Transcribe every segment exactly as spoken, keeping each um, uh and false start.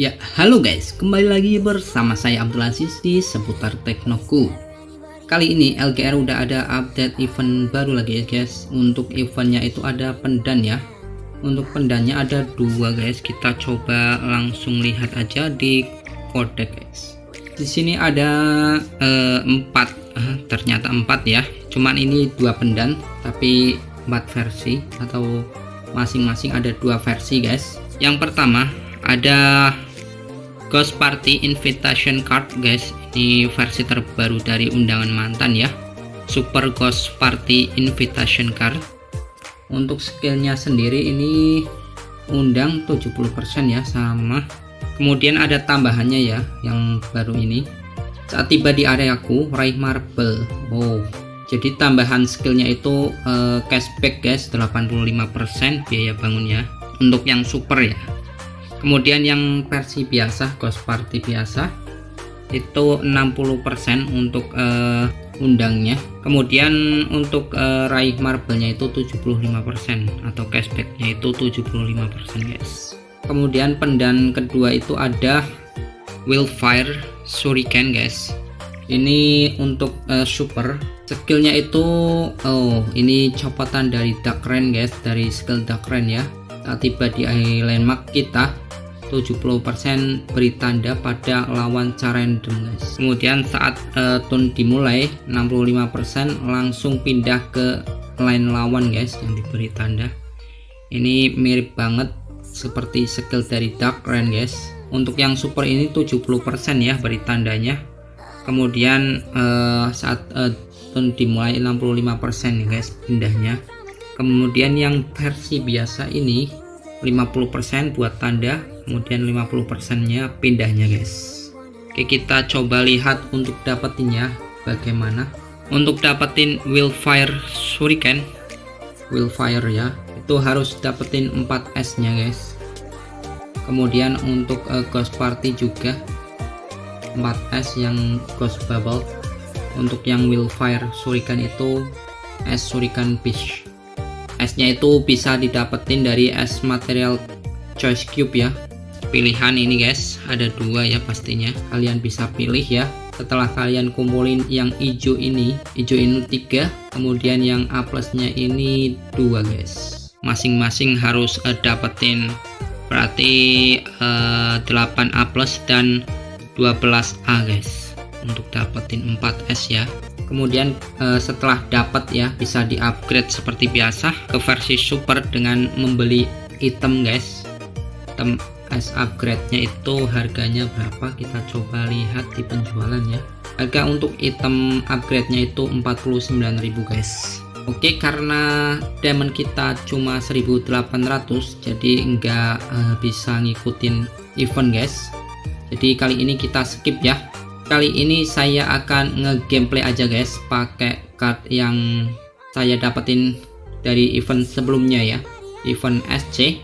Ya, halo guys, kembali lagi bersama saya Abdul Aziz di seputar Teknoku. Kali ini L G R udah ada update event baru lagi ya guys. Untuk eventnya itu ada pendan ya. Untuk pendannya ada dua guys. Kita coba langsung lihat aja di kode guys. Di sini ada eh, empat, eh, ternyata empat ya. Cuman ini dua pendan, tapi empat versi atau masing-masing ada dua versi guys. Yang pertama ada Ghost Party Invitation Card guys, ini versi terbaru dari undangan mantan ya, Super Ghost Party Invitation Card. Untuk skillnya sendiri ini undang tujuh puluh persen ya, sama. Kemudian ada tambahannya ya yang baru ini, saat tiba di areaku raih marble. Wow, jadi tambahan skillnya itu eh, cashback guys, delapan puluh lima persen biaya bangun ya, untuk yang super ya. Kemudian yang versi biasa, Ghost Party biasa itu enam puluh persen untuk uh, undangnya. Kemudian untuk uh, raih marble-nya itu tujuh puluh lima persen atau cashback-nya itu tujuh puluh lima persen guys. Kemudian pendan kedua itu ada Wildfire Shuriken guys. Ini untuk uh, super. Skillnya itu oh, ini copotan dari Dark Rain guys, dari skill Dark Rain ya. Saat tiba di landmark kita tujuh puluh persen beri tanda pada lawan secara random guys. Kemudian saat uh, turn dimulai enam puluh lima persen langsung pindah ke line lawan guys yang diberi tanda. Ini mirip banget seperti skill dari Dark Rain guys. Untuk yang super ini tujuh puluh persen ya beri tandanya. Kemudian uh, saat uh, turn dimulai enam puluh lima persen nih guys pindahnya. Kemudian yang versi biasa ini lima puluh persen buat tanda, kemudian lima puluh persennya pindahnya guys. Oke, kita coba lihat untuk dapetinnya bagaimana. Untuk dapetin Wildfire Shuriken, Wildfire ya, itu harus dapetin empat S nya guys. Kemudian untuk uh, Ghost Party juga empat S yang Ghost Bubble. Untuk yang Wildfire Shuriken itu S Shuriken Peach. S-nya itu bisa didapetin dari S Material Choice Cube ya. Pilihan ini guys, ada dua ya pastinya. Kalian bisa pilih ya. Setelah kalian kumpulin yang hijau ini, hijau ini tiga, kemudian yang A plusnya ini dua guys. Masing-masing harus uh, dapetin berarti uh, delapan A plus dan dua belas A guys. Untuk dapetin empat S ya. Kemudian eh, setelah dapat ya bisa di-upgrade seperti biasa ke versi super dengan membeli item guys. Item S upgrade-nya itu harganya berapa? Kita coba lihat di penjualan ya. Harga untuk item upgrade-nya itu empat puluh sembilan ribu guys. Oke, karena diamond kita cuma seribu delapan ratus, jadi nggak eh, bisa ngikutin event guys. Jadi kali ini kita skip ya. Kali ini saya akan nge-gameplay aja guys pakai card yang saya dapetin dari event sebelumnya ya, event S C.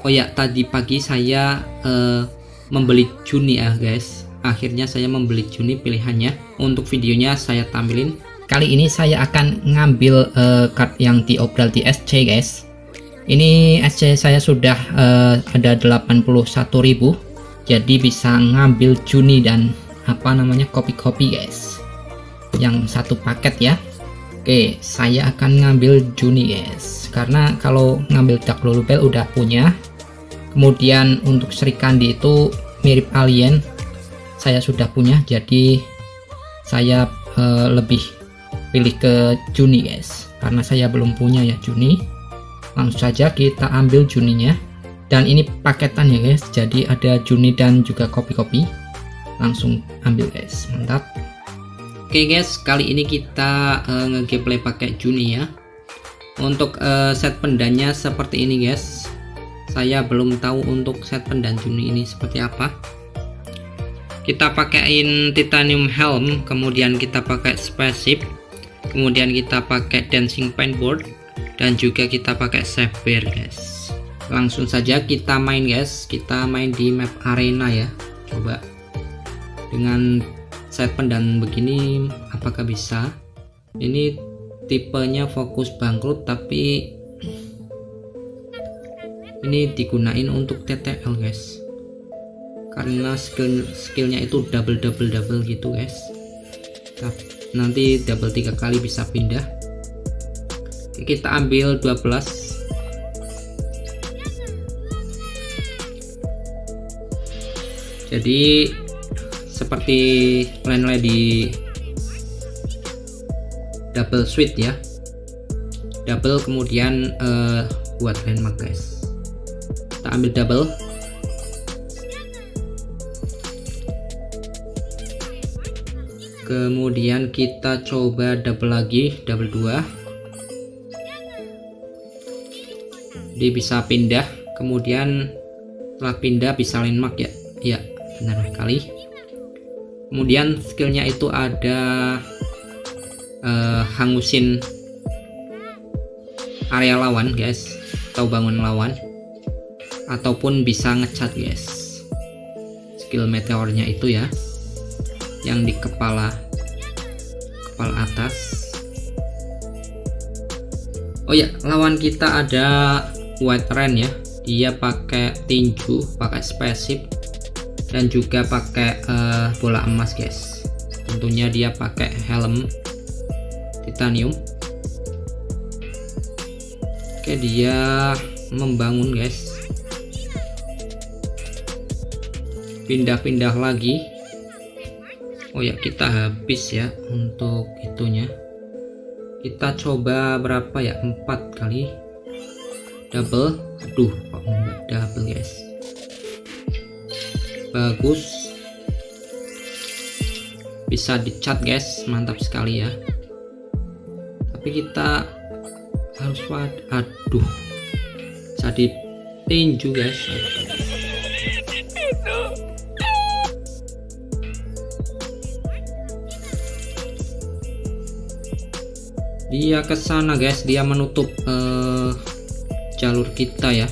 Oh ya, tadi pagi saya eh, membeli Juni ya guys. Akhirnya saya membeli Juni pilihannya. Untuk videonya saya tampilin. Kali ini saya akan ngambil eh, card yang diobral di S C guys. Ini S C saya sudah eh, ada delapan puluh satu ribu, jadi bisa ngambil Juni dan apa namanya kopi-kopi guys yang satu paket ya. Oke, saya akan ngambil Juni guys, karena kalau ngambil Dark Lulubel udah punya. Kemudian untuk Srikandi itu mirip alien saya sudah punya, jadi saya eh, lebih pilih ke Juni guys, karena saya belum punya ya Juni. Langsung saja kita ambil Juninya, dan ini paketan ya guys, jadi ada Juni dan juga kopi-kopi. Langsung ambil guys, mantap. Oke guys, kali ini kita uh, nge-gameplay pakai Juni ya. Untuk uh, set pendannya seperti ini guys. Saya belum tahu untuk set pendan Juni ini seperti apa. Kita pakaiin titanium helm, kemudian kita pakai spaceship, kemudian kita pakai dancing paintboard, dan juga kita pakai saber guys. Langsung saja kita main guys. Kita main di map arena ya. Coba dengan set pendan begini apakah bisa. Ini tipenya fokus bangkrut, tapi ini digunain untuk T T L guys. karena skill skillnya itu double double double gitu guys. Nanti double tiga kali bisa pindah. Kita ambil dua belas. Jadi seperti lain-lain di double switch ya, double kemudian uh, buat landmark guys. Kita ambil double. Kemudian kita coba double lagi, double dua. Dia bisa pindah, kemudian setelah pindah bisa landmark ya. Ya, benar sekali. Kemudian skillnya itu ada uh, hangusin area lawan guys, atau bangun lawan, ataupun bisa ngecat guys. Skill meteornya itu ya, yang di kepala kepala atas. Oh ya, lawan kita ada White Rain ya. Dia pakai tinju, pakai spesif, dan juga pakai uh, bola emas guys. Tentunya dia pakai helm titanium. Oke, dia membangun guys, pindah-pindah lagi. Oh ya, kita habis ya untuk itunya. Kita coba berapa ya, empat kali double. Aduh, kok enggak double guys. Bagus, bisa dicat guys, mantap sekali ya. Tapi kita harus wad, aduh, bisa ditinju guys. Dia kesana guys, dia menutup eh, jalur kita ya,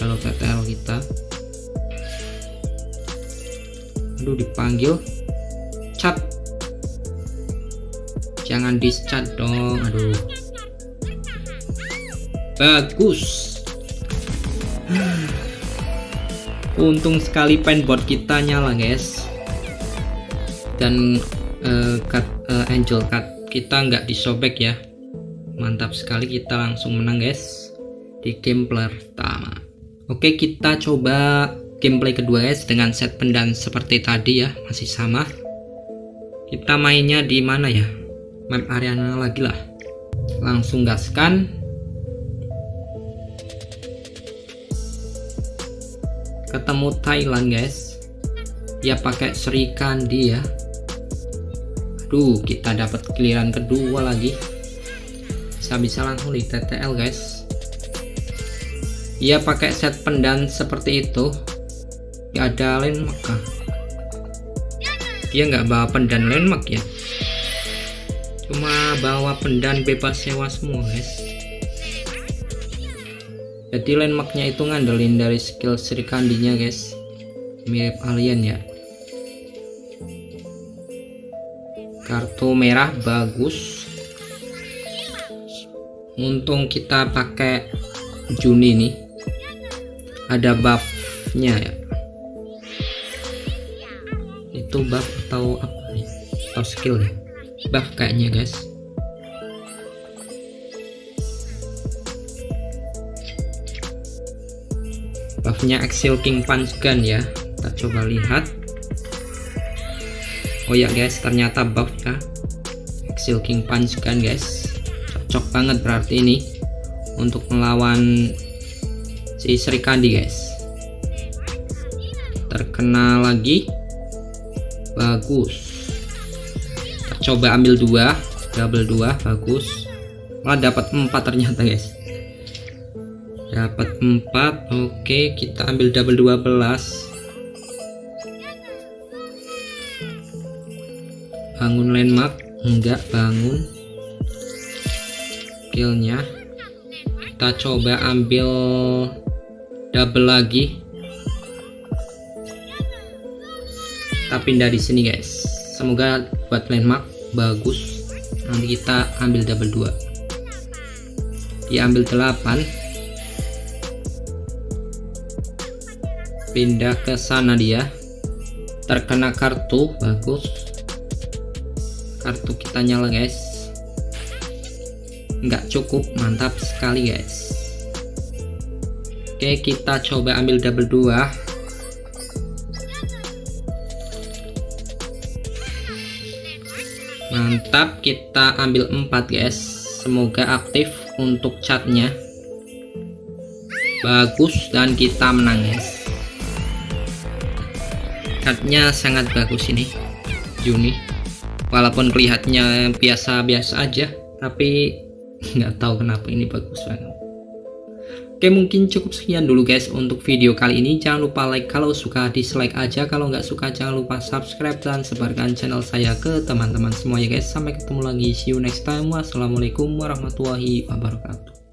jalur T T L kita. Aduh, dipanggil cat, jangan discat dong. Aduh, bagus. Untung sekali penbot kita nyala guys, dan uh, cut, uh, angel cut kita nggak disobek ya. Mantap sekali, kita langsung menang guys di game pertama. Oke, kita coba gameplay kedua guys, dengan set pendan seperti tadi ya, masih sama. Kita mainnya di mana ya? Map arena lagi lah. Langsung gaskan. Ketemu Thailand guys. Ya, pakai Srikandi ya. Aduh, kita dapat giliran kedua lagi. Bisa-bisa langsung di T T L guys. Ya, pakai set pendan seperti itu. Gak ada landmark kah? Dia nggak bawa pendan landmark ya, cuma bawa pendan bebas sewa semua guys. Jadi landmarknya itu ngandelin dari skill Srikandinya guys, mirip alien ya. Kartu merah, bagus. Untung kita pakai Juni nih, ada buffnya ya. Itu buff atau apa nih? Atau skill ya? Buff kayaknya guys. Buffnya Axial King Punch Gun ya. Kita coba lihat. Oh ya guys, ternyata buffnya Axial King Punch Gun guys. Cocok banget berarti ini untuk melawan si Srikandi guys. Terkena lagi. Bagus, kita coba ambil dua, double dua, bagus. Malah dapat empat ternyata guys, dapat empat. Oke, kita ambil double dua belas. Bangun landmark, enggak bangun. Skillnya kita coba ambil double lagi. Kita pindah di sini guys, semoga buat landmark. Bagus, nanti kita ambil double dua, dia ambil delapan, pindah ke sana dia. terkena kartu. Bagus, kartu kita nyala guys, nggak cukup, mantap sekali guys. Oke, kita coba ambil double dua. Mantap, kita ambil empat guys, semoga aktif untuk catnya. Bagus, dan kita menang guys. Catnya sangat bagus ini Juni, walaupun kelihatannya biasa-biasa aja, tapi nggak tahu kenapa ini bagus banget. Oke, mungkin cukup sekian dulu guys untuk video kali ini. Jangan lupa like kalau suka, dislike aja kalau nggak suka. Jangan lupa subscribe dan sebarkan channel saya ke teman-teman semuanya guys. Sampai ketemu lagi, see you next time. Wassalamualaikum warahmatullahi wabarakatuh.